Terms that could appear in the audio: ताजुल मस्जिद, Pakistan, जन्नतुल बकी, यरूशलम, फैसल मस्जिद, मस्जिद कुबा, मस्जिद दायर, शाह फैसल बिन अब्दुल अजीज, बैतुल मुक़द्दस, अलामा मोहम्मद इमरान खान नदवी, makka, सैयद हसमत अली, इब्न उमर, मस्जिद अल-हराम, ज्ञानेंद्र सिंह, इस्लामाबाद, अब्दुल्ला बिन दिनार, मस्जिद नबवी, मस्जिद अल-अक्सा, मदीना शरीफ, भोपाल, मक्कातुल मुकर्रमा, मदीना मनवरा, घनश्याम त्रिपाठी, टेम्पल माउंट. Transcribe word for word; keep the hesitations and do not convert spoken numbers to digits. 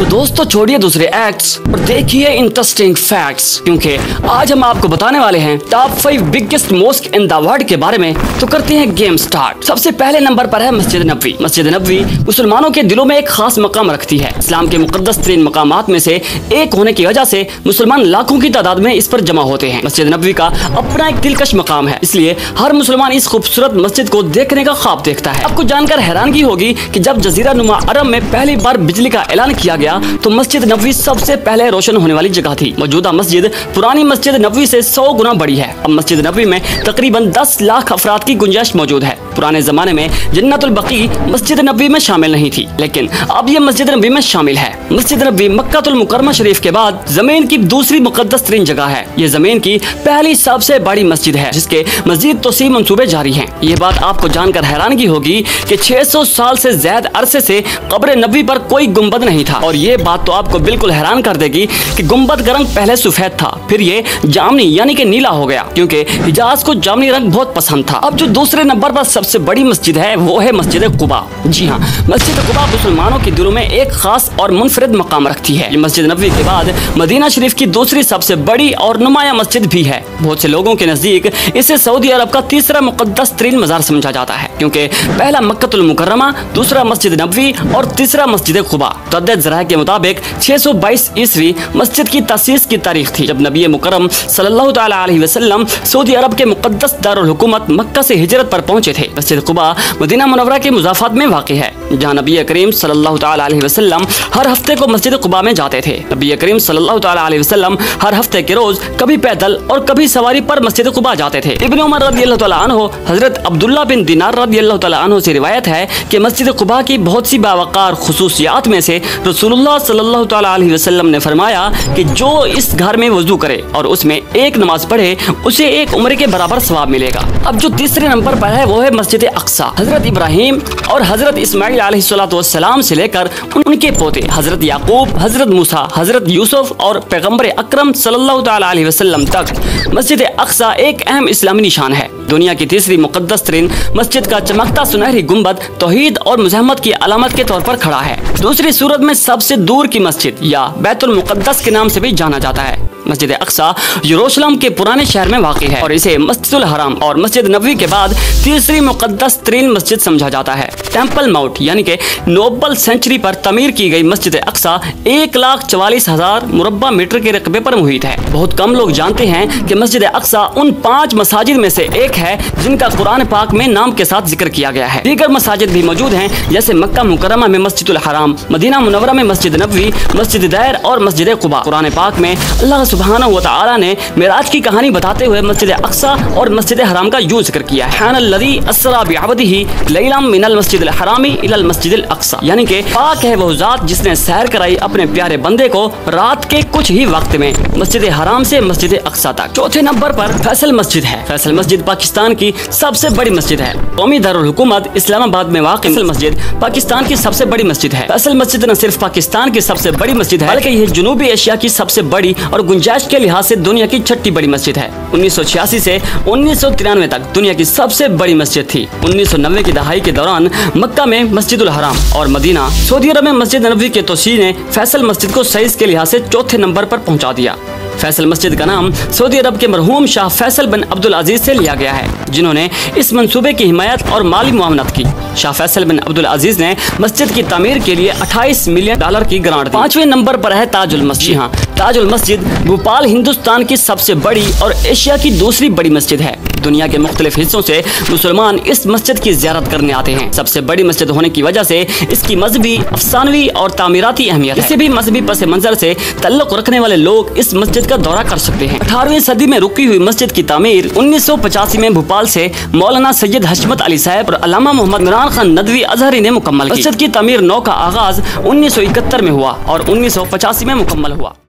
तो दोस्तों छोड़िए दूसरे एक्ट्स और देखिए इंटरेस्टिंग फैक्ट्स, क्योंकि आज हम आपको बताने वाले हैं top five biggest mosque in the world के बारे में। तो करते हैं गेम स्टार्ट। सबसे पहले नंबर पर है मस्जिद नबवी। मस्जिद नबवी मुसलमानों के दिलों में एक खास मकाम रखती है। इस्लाम के मुकद्दस तीन मकामात में से एक होने की वजह से मुसलमान लाखों की तादाद में इस पर जमा होते हैं। मस्जिद नबवी का अपना एक दिलकश मकाम है, इसलिए हर मुसलमान इस खूबसूरत मस्जिद को देखने का ख्वाब देखता है। आपको जानकर हैरानगी होगी कि जब जजीरा नुमा अरब में पहली बार बिजली का ऐलान किया गया तो मस्जिद नबवी सबसे पहले रोशन होने वाली जगह थी। मौजूदा मस्जिद पुरानी मस्जिद नबवी से सौ गुना बड़ी है। अब मस्जिद नबवी में तकरीबन दस लाख अफराद की गुंजाइश मौजूद है। पुराने जमाने में जन्नतुल बकी मस्जिद नबवी में शामिल नहीं थी, लेकिन अब ये मस्जिद नबवी में शामिल है। मस्जिद नबवी मक्कातुल मुकर्रमा शरीफ के बाद जमीन की दूसरी मुकद्दस तरीन जगह है। ये जमीन की पहली सबसे बड़ी मस्जिद है जिसके मजीद तोसी मंसूबे जारी हैं। ये बात आपको जानकर हैरानगी होगी कि छह सौ साल से ज्यादा अरसे से कब्र नबी पर कोई गुम्बद नहीं था, और ये बात तो आपको बिल्कुल हैरान कर देगी कि गुम्बद का रंग पहले सफेद था, फिर ये जामनी यानी कि नीला हो गया, क्योंकि हिजाज को जामनी रंग बहुत पसंद था। अब जो दूसरे नंबर पर सबसे बड़ी मस्जिद है वो है मस्जिद कुबा। जी हाँ, मस्जिद कुबा मुसलमानों के दिलों में एक खास और मुनफरद मकाम रखती है। मस्जिद नबवी के बाद मदीना शरीफ की दूसरी सबसे बड़ी और नुमाया मस्जिद भी है। बहुत से लोगों के नजदीक इसे सऊदी अरब का तीसरा मुकद्दस तरीन मजार समझा जाता है, क्योंकि पहला मक्कातुल मुकर्रमा, दूसरा मस्जिद नबवी और तीसरा मस्जिद कुबा। तद्दीद ज़राए के मुताबिक छह सौ बाईस ईस्वी मस्जिद की तसीस की तारीख थी, जब नबी मुकर्रम सल्लल्लाहु तआला अलैहि वसल्लम सऊदी अरब के मुकद्दस दारुल हुकूमत मक्का से हिजरत पर पहुंचे थे। मस्जिद कुबा मदीना मनवरा के मुज़ाफ़ात में वाक़ि है, जहाँ नबी करीम सल्लल्लाहु तआला अलैहि वसल्लम हर हफ्ते को मस्जिद कुबा में जाते थे। नबी करीम सल्लल्लाहु तआला अलैहि वसल्लम हर हफ्ते के रोज कभी पैदल और कभी सवारी पर मस्जिद कुबा जाते थे। इब्न उमर रदियल्लाहु तआला अन्हु, हज़रत अब्दुल्ला बिन दिनार रदियल्लाहु तआला अन्हु से रिवायत है कि मस्जिद कुबा की बहुत सी बावकार खुसूसियात में से रसूलुल्लाह सल्लल्लाहु तआला अलैहि वसल्लम ने फरमाया कि जो इस घर में वजू करे और उसमें एक नमाज पढ़े उसे एक उम्र के बराबर सवाब मिलेगा। अब जो तीसरे नंबर पर है वो है मस्जिद अल-अक्सा। हजरत इब्राहिम और हजरत इस्माइल अलैहिस्सलातु वस्सलाम से लेकर उनके पोते हजरत याकूब, हजरत मूसा, हजरत यूसुफ और पैगम्बर अक्रम सल्लल्लाहु तआला अलैहि वसल्लम तक मस्जिद अल-अक्सा एक अहम इस्लामी निशान है। दुनिया की तीसरी मुकद्दस तरीन मस्जिद का चमकता सुनहरी गुम्बद तौहीद और मुजहमत की अलामत के तौर पर खड़ा है। दूसरी सूरत में सबसे दूर की मस्जिद या बैतुल मुक़द्दस के नाम से भी जाना जाता है। मस्जिद अल-अक्सा यरूशलम के पुराने शहर में वाक़ि है और इसे मस्जिद अल-हराम और मस्जिद नबवी के बाद तीसरी मुकद्दस तरीन मस्जिद समझा जाता है। टेम्पल माउंट यानी के नोबल सेंचुरी पर तमीर की गई मस्जिद अल-अक्सा एक लाख चवालीस हजार मुरब्बा मीटर के रकबे पर मुहित है। बहुत कम लोग जानते हैं कि मस्जिद अल-अक्सा उन पाँच मसाजिद में से एक है जिनका कुरान पाक में नाम के साथ जिक्र किया गया है। दीगर मसाजिद भी मौजूद हैं, जैसे मक्का मुकर्रमा में मस्जिद अल-हराम, मदीना मनवरा में मस्जिद नबवी, मस्जिद दायर और मस्जिद कुबा। कुरान पाक में अल्लाह सुभान व तआला ने मेराज की कहानी बताते हुए मस्जिद अल-अक्सा और मस्जिद हराम का यूं जिक्र किया है। सुब्हानल्लज़ी अस्रा बिअब्दिही लैला मिनल मस्जिद अल-हरामी इलल मस्जिद अल-अक्सा, यानी कि पाक है वो जात जिसने सैर कराई अपने प्यारे बंदे को रात के कुछ ही वक्त में मस्जिद हराम से मस्जिद अल-अक्सा तक। चौथे नंबर पर फैसल मस्जिद है। फैसल मस्जिद पाकिस्तान की सबसे बड़ी मस्जिद है। कौमी दारुल हुकूमत इस्लामाबाद में वाक़ि फैसल मस्जिद पाकिस्तान की सबसे बड़ी मस्जिद है। फैसल मस्जिद न सिर्फ पाकिस्तान की सबसे बड़ी मस्जिद है, बल्कि यह जनूबी एशिया की सबसे बड़ी और गुंजाइश के लिहाज से दुनिया की छठी बड़ी मस्जिद है। उन्नीस सौ छियासी से उन्नीस सौ तिरानवे तक दुनिया की सबसे बड़ी मस्जिद थी। उन्नीस सौ नब्बे की दहाई के दौरान मक्का में मस्जिद अल-हराम और मदीना सऊदी अरब में मस्जिद नबवी के तोसी ने फैसल मस्जिद को साइज के लिहाज से चौथे नंबर पर पहुंचा दिया। फैसल मस्जिद का नाम सऊदी अरब के मरहूम शाह फैसल बिन अब्दुल अजीज से लिया गया है, जिन्होंने इस मंसूबे की हिमायत और माली मुआवनत की। शाह फैसल बिन अब्दुल अजीज ने मस्जिद की तामीर के लिए अट्ठाईस मिलियन डॉलर की ग्रांट दी। पांचवें नंबर पर है ताजुल मस्जिद। हाँ, ताजुल मस्जिद भोपाल हिंदुस्तान की सबसे बड़ी और एशिया की दूसरी बड़ी मस्जिद है। दुनिया के मुख्तलिफ हिस्सों से मुसलमान इस मस्जिद की जियारत करने आते हैं। सबसे बड़ी मस्जिद होने की वजह से इसकी मजहबी, अफसानवी और तामीराती अहमियत है। किसी भी मजहबी पस मंजर से तल्लुक रखने वाले लोग इस मस्जिद का दौरा कर सकते हैं। अठारहवीं सदी में रुकी हुई मस्जिद की तामीर उन्नीस सौ पचासी में भोपाल से मौलाना सैयद हसमत अली साहब और अलामा मोहम्मद इमरान खान नदवी अजहरी ने मुकम्मल की। मस्जिद की तामीर नौ का आगाज उन्नीस सौ इकहत्तर में हुआ और उन्नीस सौ पचासी में मुकम्मल हुआ।